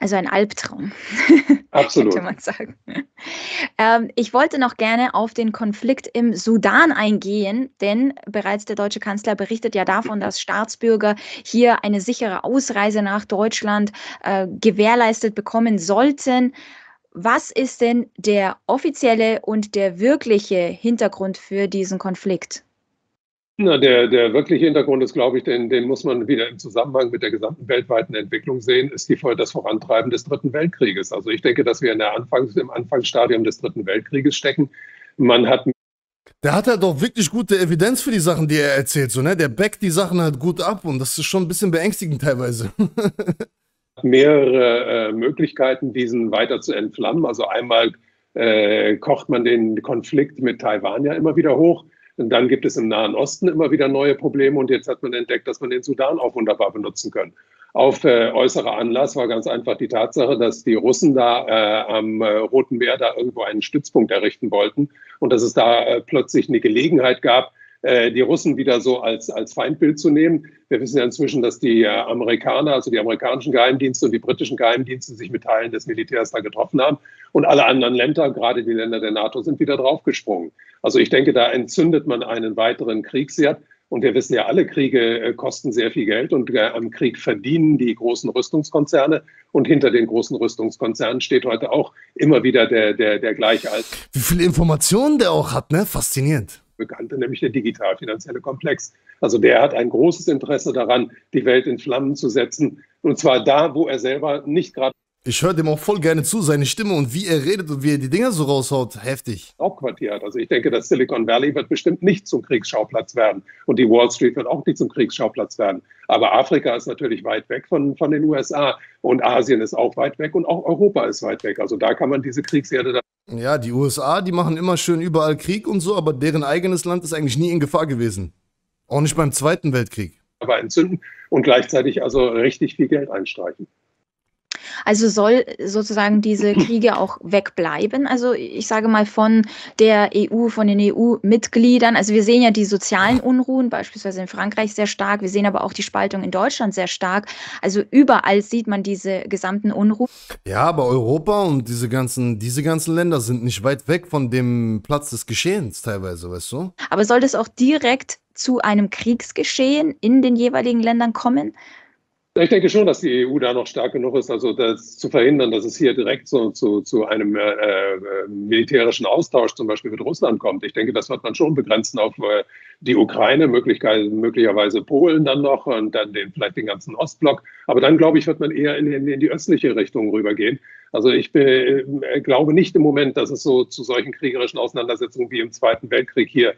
Also ein Albtraum, absolut. Könnte man sagen. Ich wollte noch gerne auf den Konflikt im Sudan eingehen, denn bereits der deutsche Kanzler berichtet ja davon, dass Staatsbürger hier eine sichere Ausreise nach Deutschland gewährleistet bekommen sollten. Was ist denn der offizielle und der wirkliche Hintergrund für diesen Konflikt? Na, der wirkliche Hintergrund ist, glaube ich, den muss man wieder im Zusammenhang mit der gesamten weltweiten Entwicklung sehen, ist das Vorantreiben des Dritten Weltkrieges. Also ich denke, dass wir im Anfangsstadium des Dritten Weltkrieges stecken. Da hat er doch wirklich gute Evidenz für die Sachen, die er erzählt. So, ne? Der backt die Sachen halt gut ab und das ist schon ein bisschen beängstigend teilweise. Mehrere Möglichkeiten, diesen weiter zu entflammen. Also einmal kocht man den Konflikt mit Taiwan ja immer wieder hoch. Und dann gibt es im Nahen Osten immer wieder neue Probleme und jetzt hat man entdeckt, dass man den Sudan auch wunderbar benutzen kann. Auf äußerer Anlass war ganz einfach die Tatsache, dass die Russen da am Roten Meer da irgendwo einen Stützpunkt errichten wollten und dass es da plötzlich eine Gelegenheit gab, die Russen wieder so als Feindbild zu nehmen. Wir wissen ja inzwischen, dass die Amerikaner, also die amerikanischen Geheimdienste und die britischen Geheimdienste sich mit Teilen des Militärs da getroffen haben und alle anderen Länder, gerade die Länder der NATO, sind wieder draufgesprungen. Also ich denke, da entzündet man einen weiteren Kriegsherd und wir wissen ja, alle Kriege kosten sehr viel Geld und am Krieg verdienen die großen Rüstungskonzerne und hinter den großen Rüstungskonzernen steht heute auch immer wieder der gleiche Alte. Wie viele Informationen der auch hat, ne? Faszinierend. Bekannte, nämlich der digital-finanzielle Komplex. Also der hat ein großes Interesse daran, die Welt in Flammen zu setzen. Und zwar da, wo er selber nicht gerade... Ich höre dem auch voll gerne zu, seine Stimme und wie er redet und wie er die Dinger so raushaut. Heftig. ...auch quartiert. Also ich denke, das Silicon Valley wird bestimmt nicht zum Kriegsschauplatz werden. Und die Wall Street wird auch nicht zum Kriegsschauplatz werden. Aber Afrika ist natürlich weit weg von den USA. Und Asien ist auch weit weg und auch Europa ist weit weg. Also da kann man diese Kriegsherde... Ja, die USA, die machen immer schön überall Krieg und so, aber deren eigenes Land ist eigentlich nie in Gefahr gewesen. Auch nicht beim Zweiten Weltkrieg. Aber entzünden und gleichzeitig also richtig viel Geld einstreichen. Also soll sozusagen diese Kriege auch wegbleiben? Also ich sage mal von der EU, von den EU-Mitgliedern. Also wir sehen ja die sozialen Unruhen, beispielsweise in Frankreich sehr stark. Wir sehen aber auch die Spaltung in Deutschland sehr stark. Also überall sieht man diese gesamten Unruhen. Ja, aber Europa und diese ganzen Länder sind nicht weit weg von dem Platz des Geschehens teilweise, weißt du? Aber soll das auch direkt zu einem Kriegsgeschehen in den jeweiligen Ländern kommen? Ich denke schon, dass die EU da noch stark genug ist, also das zu verhindern, dass es hier direkt so zu einem militärischen Austausch zum Beispiel mit Russland kommt. Ich denke, das wird man schon begrenzen auf die Ukraine, möglicherweise Polen dann noch und dann vielleicht den ganzen Ostblock. Aber dann, glaube ich, wird man eher in die östliche Richtung rübergehen. Also ich glaube nicht im Moment, dass es so zu solchen kriegerischen Auseinandersetzungen wie im Zweiten Weltkrieg hier...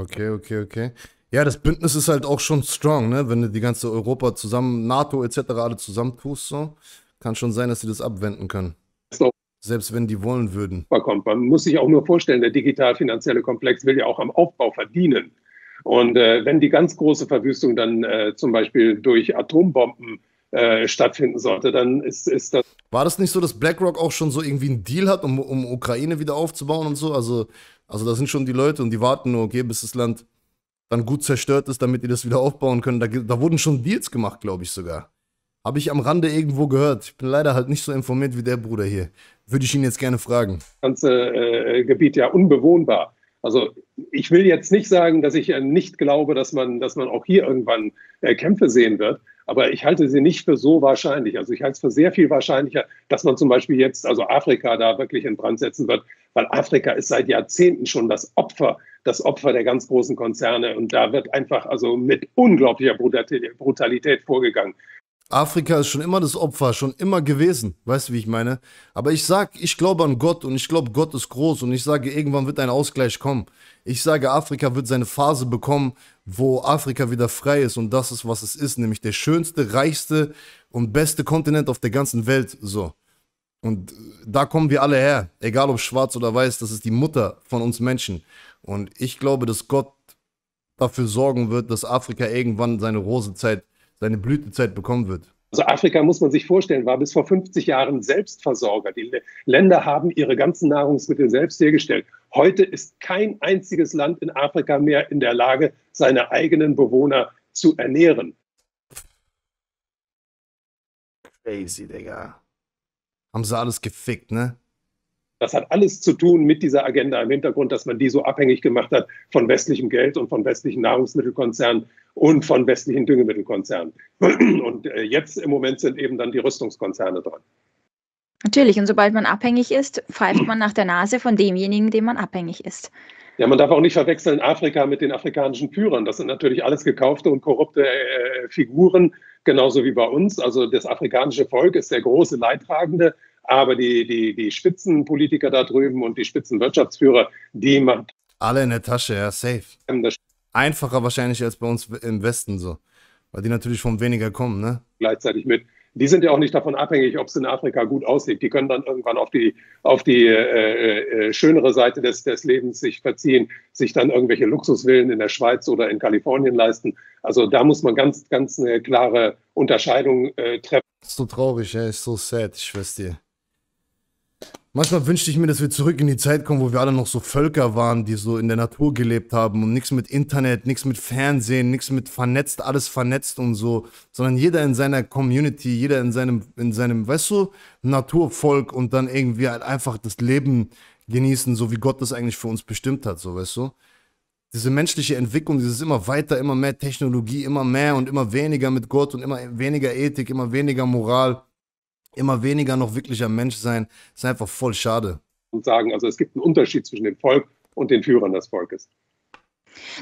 Okay. Ja, das Bündnis ist halt auch schon strong, ne? Wenn du die ganze Europa zusammen, NATO etc. alle zusammentust, so, kann schon sein, dass sie das abwenden können. Selbst wenn die wollen würden. Man muss sich auch nur vorstellen, der digital-finanzielle Komplex will ja auch am Aufbau verdienen. Und wenn die ganz große Verwüstung dann zum Beispiel durch Atombomben stattfinden sollte, dann ist das... War das nicht so, dass BlackRock auch schon so irgendwie einen Deal hat, um Ukraine wieder aufzubauen und so? Also da sind schon die Leute und die warten nur, okay, bis das Land... dann gut zerstört ist, damit die das wieder aufbauen können. Da wurden schon Deals gemacht, glaube ich sogar. Habe ich am Rande irgendwo gehört. Ich bin leider halt nicht so informiert wie der Bruder hier. Würde ich ihn jetzt gerne fragen. Das ganze Gebiet ja unbewohnbar. Also ich will jetzt nicht sagen, dass ich nicht glaube, dass man auch hier irgendwann Kämpfe sehen wird. Aber ich halte sie nicht für so wahrscheinlich. Also ich halte es für sehr viel wahrscheinlicher, dass man zum Beispiel jetzt, also Afrika da wirklich in Brand setzen wird, weil Afrika ist seit Jahrzehnten schon das Opfer der ganz großen Konzerne und da wird einfach also mit unglaublicher Brutalität vorgegangen. Afrika ist schon immer das Opfer, schon immer gewesen, weißt du, wie ich meine? Aber ich glaube an Gott und ich glaube, Gott ist groß und ich sage, irgendwann wird ein Ausgleich kommen. Ich sage, Afrika wird seine Phase bekommen, wo Afrika wieder frei ist und das ist, was es ist, nämlich der schönste, reichste und beste Kontinent auf der ganzen Welt, so. Und da kommen wir alle her, egal ob schwarz oder weiß, das ist die Mutter von uns Menschen. Und ich glaube, dass Gott dafür sorgen wird, dass Afrika irgendwann seine Rosenzeit, seine Blütezeit bekommen wird. Also Afrika, muss man sich vorstellen, war bis vor 50 Jahren Selbstversorger. Die Länder haben ihre ganzen Nahrungsmittel selbst hergestellt. Heute ist kein einziges Land in Afrika mehr in der Lage, seine eigenen Bewohner zu ernähren. Crazy, Digga. Haben sie alles gefickt, ne? Das hat alles zu tun mit dieser Agenda im Hintergrund, dass man die so abhängig gemacht hat von westlichem Geld und von westlichen Nahrungsmittelkonzernen und von westlichen Düngemittelkonzernen. Und jetzt im Moment sind eben dann die Rüstungskonzerne dran. Natürlich, und sobald man abhängig ist, pfeift man nach der Nase von demjenigen, dem man abhängig ist. Ja, man darf auch nicht verwechseln Afrika mit den afrikanischen Führern. Das sind natürlich alles gekaufte und korrupte Figuren, genauso wie bei uns. Also das afrikanische Volk ist der große Leidtragende. Aber die Spitzenpolitiker da drüben und die Spitzenwirtschaftsführer, die machen... Alle in der Tasche, ja, safe. Einfacher wahrscheinlich als bei uns im Westen so. Weil die natürlich von weniger kommen, ne? Gleichzeitig mit. Die sind ja auch nicht davon abhängig, ob es in Afrika gut aussieht. Die können dann irgendwann auf die schönere Seite des Lebens sich verziehen, sich dann irgendwelche Luxusvillen in der Schweiz oder in Kalifornien leisten. Also da muss man ganz, ganz eine klare Unterscheidung treffen. Ist so traurig, ey. Ist so sad, ich weiß dir. Manchmal wünschte ich mir, dass wir zurück in die Zeit kommen, wo wir alle noch so Völker waren, die so in der Natur gelebt haben und nichts mit Internet, nichts mit Fernsehen, nichts mit vernetzt, alles vernetzt und so, sondern jeder in seiner Community, jeder in seinem, weißt du, Naturvolk und dann irgendwie halt einfach das Leben genießen, so wie Gott das eigentlich für uns bestimmt hat, so, weißt du. Diese menschliche Entwicklung, dieses immer weiter, immer mehr Technologie, immer mehr und immer weniger mit Gott und immer weniger Ethik, immer weniger Moral. Immer weniger noch wirklicher Mensch sein, ist einfach voll schade. Und sagen, also es gibt einen Unterschied zwischen dem Volk und den Führern des Volkes.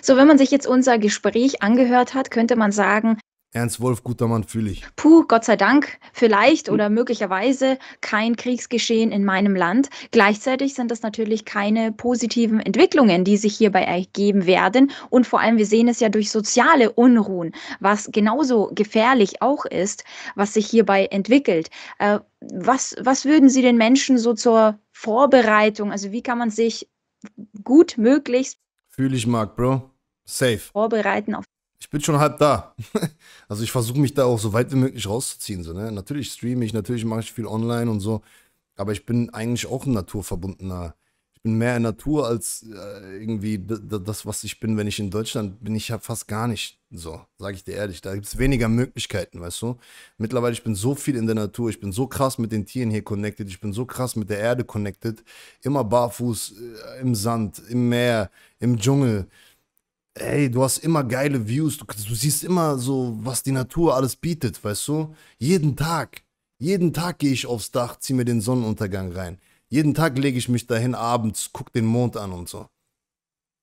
So, wenn man sich jetzt unser Gespräch angehört hat, könnte man sagen, Ernst Wolff, guter Mann, fühle ich. Puh, Gott sei Dank, vielleicht oder möglicherweise kein Kriegsgeschehen in meinem Land. Gleichzeitig sind das natürlich keine positiven Entwicklungen, die sich hierbei ergeben werden. Und vor allem, wir sehen es ja durch soziale Unruhen, was genauso gefährlich auch ist, was sich hierbei entwickelt. Was würden Sie den Menschen so zur Vorbereitung, also wie kann man sich gut möglichst... Fühle ich, Marc, Bro. Safe. ...vorbereiten auf... Ich bin schon halb da. Also ich versuche mich da auch so weit wie möglich rauszuziehen. So, ne? Natürlich streame ich, natürlich mache ich viel online und so. Aber ich bin eigentlich auch ein naturverbundener. Ich bin mehr in Natur als irgendwie das, was ich bin, wenn ich in Deutschland bin. Ich habe fast gar nicht so, sage ich dir ehrlich. Da gibt es weniger Möglichkeiten, weißt du. Mittlerweile, ich bin so viel in der Natur. Ich bin so krass mit den Tieren hier connected. Ich bin so krass mit der Erde connected. Immer barfuß, im Sand, im Meer, im Dschungel. Ey, du hast immer geile Views, du siehst immer so, was die Natur alles bietet, weißt du? Jeden Tag gehe ich aufs Dach, ziehe mir den Sonnenuntergang rein. Jeden Tag lege ich mich dahin abends, gucke den Mond an und so.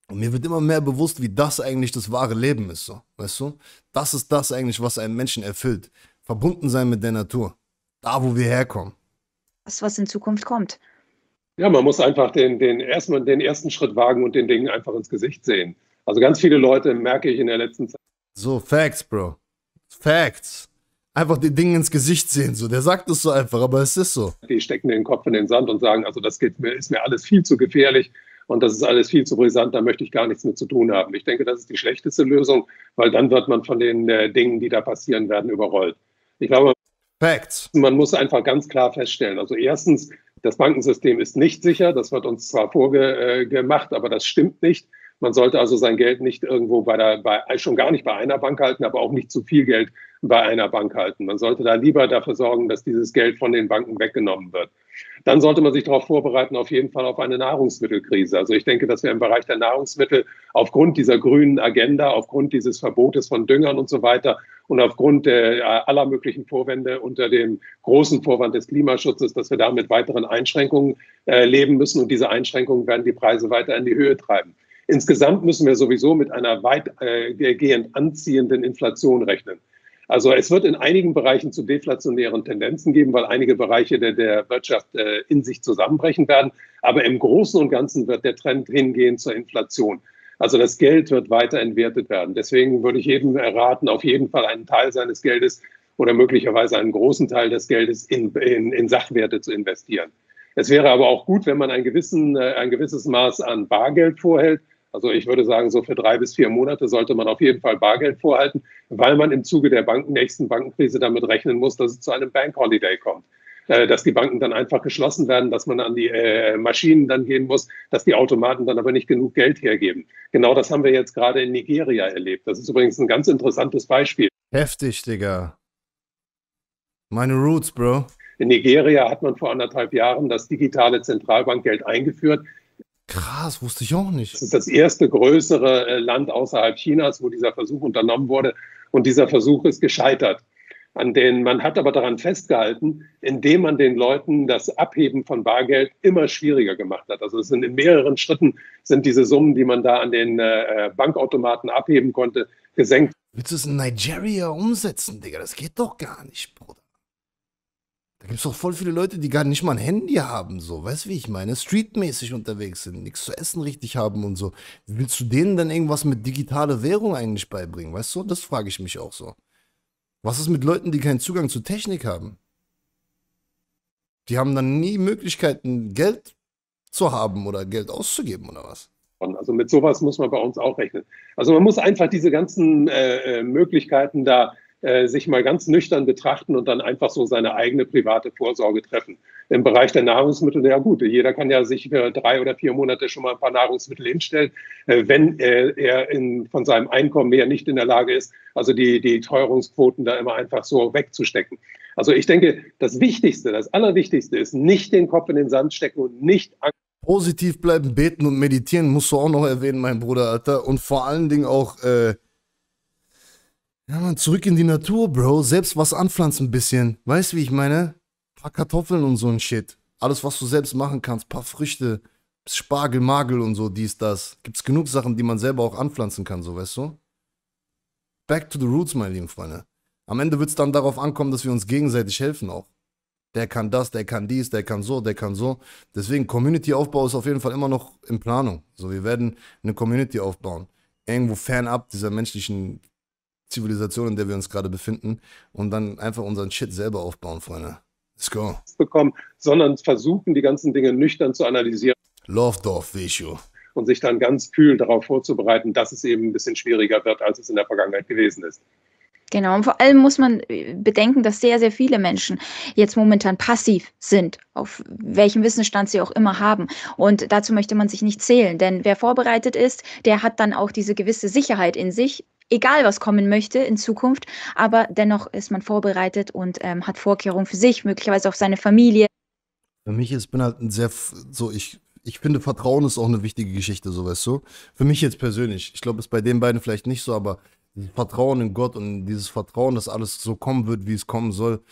Und mir wird immer mehr bewusst, wie das eigentlich das wahre Leben ist, so, weißt du? Das ist das eigentlich, was einen Menschen erfüllt. Verbunden sein mit der Natur. Da, wo wir herkommen. Das, was in Zukunft kommt. Ja, man muss einfach den ersten Schritt wagen und den Dingen einfach ins Gesicht sehen. Also ganz viele Leute merke ich in der letzten Zeit. So, Facts, Bro. Facts. Einfach die Dinge ins Gesicht sehen. So. Der sagt es so einfach, aber es ist so. Die stecken den Kopf in den Sand und sagen, also das ist mir alles viel zu gefährlich und das ist alles viel zu brisant, da möchte ich gar nichts mit zu tun haben. Ich denke, das ist die schlechteste Lösung, weil dann wird man von den Dingen, die da passieren werden, überrollt. Ich glaube, Facts. Man muss einfach ganz klar feststellen, also erstens, das Bankensystem ist nicht sicher, das wird uns zwar vorgemacht, aber das stimmt nicht. Man sollte also sein Geld nicht irgendwo schon gar nicht bei einer Bank halten, aber auch nicht zu viel Geld bei einer Bank halten. Man sollte da lieber dafür sorgen, dass dieses Geld von den Banken weggenommen wird. Dann sollte man sich darauf vorbereiten, auf jeden Fall auf eine Nahrungsmittelkrise. Also ich denke, dass wir im Bereich der Nahrungsmittel aufgrund dieser grünen Agenda, aufgrund dieses Verbotes von Düngern und so weiter und aufgrund aller möglichen Vorwände unter dem großen Vorwand des Klimaschutzes, dass wir da mit weiteren Einschränkungen leben müssen. Und diese Einschränkungen werden die Preise weiter in die Höhe treiben. Insgesamt müssen wir sowieso mit einer weitgehend anziehenden Inflation rechnen. Also es wird in einigen Bereichen zu deflationären Tendenzen geben, weil einige Bereiche der Wirtschaft in sich zusammenbrechen werden. Aber im Großen und Ganzen wird der Trend hingehen zur Inflation. Also das Geld wird weiter entwertet werden. Deswegen würde ich jedem raten, auf jeden Fall einen Teil seines Geldes oder möglicherweise einen großen Teil des Geldes in Sachwerte zu investieren. Es wäre aber auch gut, wenn man ein gewisses Maß an Bargeld vorhält. Also ich würde sagen, so für 3 bis 4 Monate sollte man auf jeden Fall Bargeld vorhalten, weil man im Zuge der nächsten Bankenkrise damit rechnen muss, dass es zu einem Bank Holiday kommt. Dass die Banken dann einfach geschlossen werden, dass man an die Maschinen dann gehen muss, dass die Automaten dann aber nicht genug Geld hergeben. Genau das haben wir jetzt gerade in Nigeria erlebt. Das ist übrigens ein ganz interessantes Beispiel. Heftig, Digga. Meine Roots, Bro. In Nigeria hat man vor 1,5 Jahren das digitale Zentralbankgeld eingeführt. Krass, wusste ich auch nicht. Das ist das erste größere Land außerhalb Chinas, wo dieser Versuch unternommen wurde. Und dieser Versuch ist gescheitert. Man hat aber daran festgehalten, indem man den Leuten das Abheben von Bargeld immer schwieriger gemacht hat. Also es sind in mehreren Schritten sind diese Summen, die man da an den Bankautomaten abheben konnte, gesenkt. Willst du es in Nigeria umsetzen, Digga? Das geht doch gar nicht, Bruder. Da gibt es doch voll viele Leute, die gar nicht mal ein Handy haben, so, weißt du, wie ich meine? Streetmäßig unterwegs sind, nichts zu essen richtig haben und so. Willst du denen dann irgendwas mit digitaler Währung eigentlich beibringen, weißt du? Das frage ich mich auch so. Was ist mit Leuten, die keinen Zugang zu Technik haben? Die haben dann nie Möglichkeiten, Geld zu haben oder Geld auszugeben oder was? Also mit sowas muss man bei uns auch rechnen. Also man muss einfach diese ganzen Möglichkeiten da sich mal ganz nüchtern betrachten und dann einfach so seine eigene private Vorsorge treffen. Im Bereich der Nahrungsmittel, ja gut, jeder kann ja sich für 3 oder 4 Monate schon mal ein paar Nahrungsmittel hinstellen, wenn er von seinem Einkommen her nicht in der Lage ist, also die Teuerungsquoten da immer einfach so wegzustecken. Also ich denke, das Wichtigste, das Allerwichtigste ist, nicht den Kopf in den Sand stecken und nicht Angst. Positiv bleiben, beten und meditieren, musst du auch noch erwähnen, mein Bruder, Alter. Und vor allen Dingen auch, ja, man, zurück in die Natur, Bro. Selbst was anpflanzen ein bisschen. Weißt du, wie ich meine? Ein paar Kartoffeln und so ein Shit. Alles, was du selbst machen kannst. Ein paar Früchte, Spargel, Magel und so, dies, das. Gibt's genug Sachen, die man selber auch anpflanzen kann, so, weißt du? Back to the roots, meine lieben Freunde. Am Ende wird's dann darauf ankommen, dass wir uns gegenseitig helfen auch. Der kann das, der kann dies, der kann so, der kann so. Deswegen, Community-Aufbau ist auf jeden Fall immer noch in Planung. So, wir werden eine Community aufbauen. Irgendwo fernab dieser menschlichen Zivilisation, in der wir uns gerade befinden. Und dann einfach unseren Shit selber aufbauen, Freunde. Let's go. Bekommen, sondern versuchen, die ganzen Dinge nüchtern zu analysieren. Lovelock-Ratio. Und sich dann ganz kühl darauf vorzubereiten, dass es eben ein bisschen schwieriger wird, als es in der Vergangenheit gewesen ist. Genau, und vor allem muss man bedenken, dass sehr, sehr viele Menschen jetzt momentan passiv sind, auf welchem Wissensstand sie auch immer haben. Und dazu möchte man sich nicht zählen, denn wer vorbereitet ist, der hat dann auch diese gewisse Sicherheit in sich, egal was kommen möchte in Zukunft, aber dennoch ist man vorbereitet und hat Vorkehrungen für sich, möglicherweise auch seine Familie. Für mich ist, bin halt ein sehr, so ich finde, Vertrauen ist auch eine wichtige Geschichte, so, weißt du. Für mich jetzt persönlich, ich glaube, es ist bei den beiden vielleicht nicht so, aber Vertrauen in Gott und dieses Vertrauen, dass alles so kommen wird, wie es kommen soll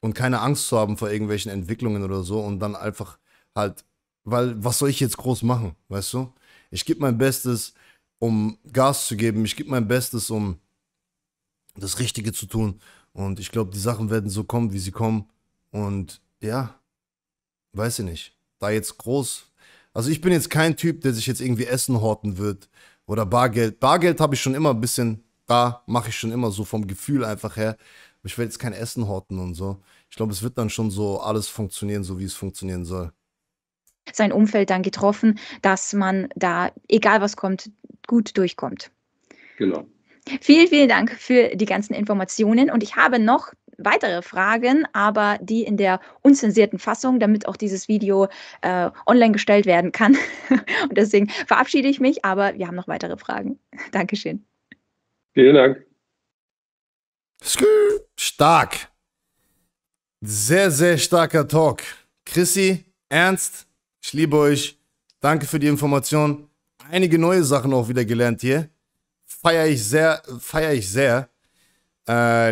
und keine Angst zu haben vor irgendwelchen Entwicklungen oder so und dann einfach halt, weil was soll ich jetzt groß machen, weißt du? Ich gebe mein Bestes, um Gas zu geben, ich gebe mein Bestes, um das Richtige zu tun und ich glaube, die Sachen werden so kommen, wie sie kommen und ja, weiß ich nicht, da jetzt groß, also ich bin jetzt kein Typ, der sich jetzt irgendwie Essen horten wird oder Bargeld, Bargeld habe ich schon immer ein bisschen. Da mache ich schon immer so vom Gefühl einfach her. Ich werde jetzt kein Essen horten und so. Ich glaube, es wird dann schon so alles funktionieren, so wie es funktionieren soll. Sein Umfeld dann getroffen, dass man da, egal was kommt, gut durchkommt. Genau. Vielen, vielen Dank für die ganzen Informationen. Und ich habe noch weitere Fragen, aber die in der unzensierten Fassung, damit auch dieses Video online gestellt werden kann. Und deswegen verabschiede ich mich, aber wir haben noch weitere Fragen. Dankeschön. Vielen Dank. Stark. Sehr, sehr starker Talk. Chrissy, Ernst, ich liebe euch. Danke für die Information. Einige neue Sachen auch wieder gelernt hier. Feiere ich sehr, feiere ich sehr.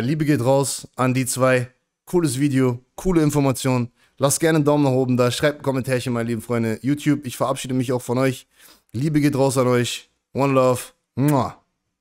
Liebe geht raus an die zwei. Cooles Video, coole Informationen. Lasst gerne einen Daumen nach oben da. Schreibt ein Kommentarchen, meine lieben Freunde. YouTube, ich verabschiede mich auch von euch. Liebe geht raus an euch. One love. Mua.